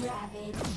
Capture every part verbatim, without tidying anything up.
Ravage. Yeah.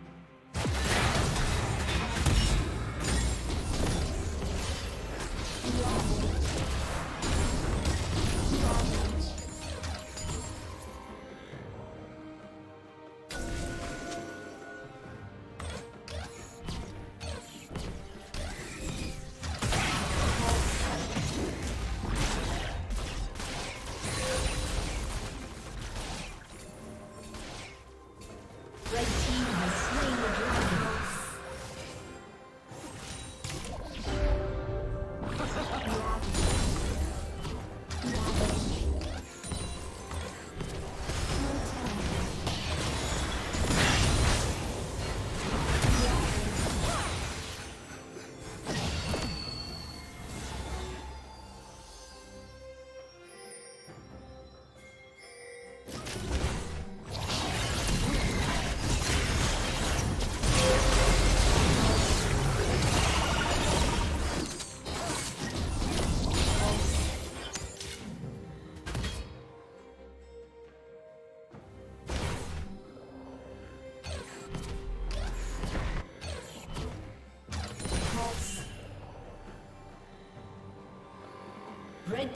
Red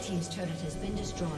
Team's turret has been destroyed.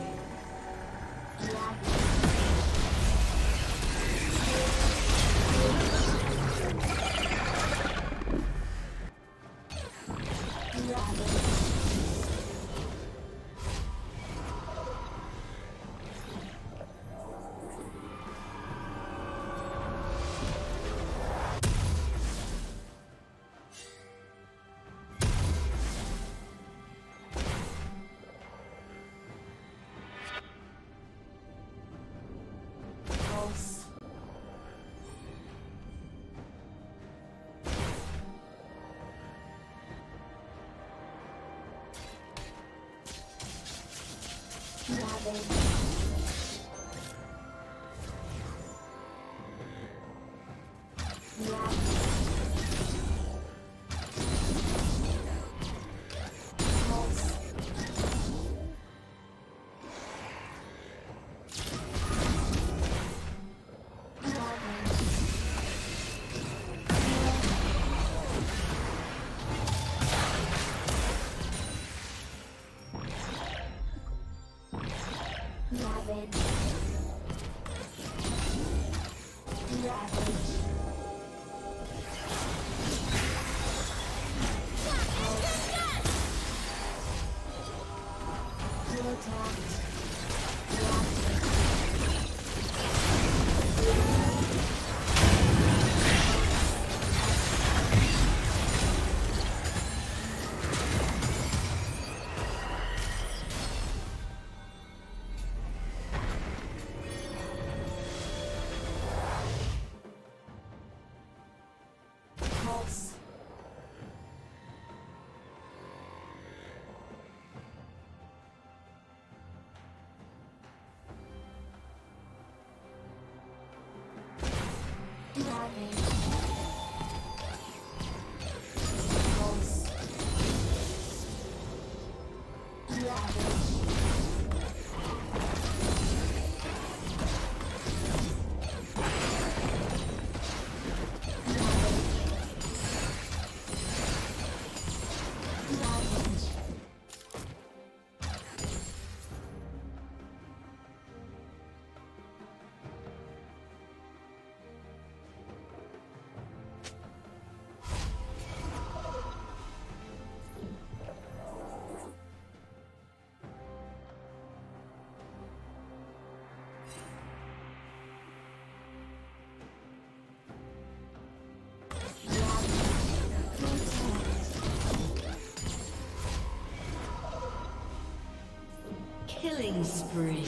Killing spree.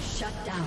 Shut down.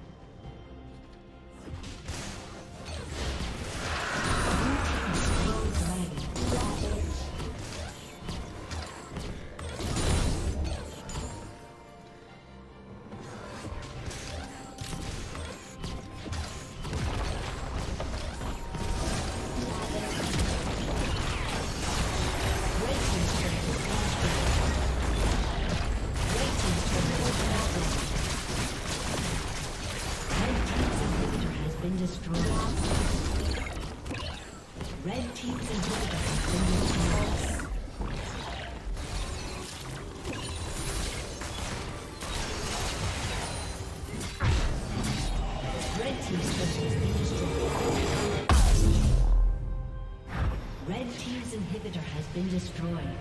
Red team's inhibitor has been destroyed.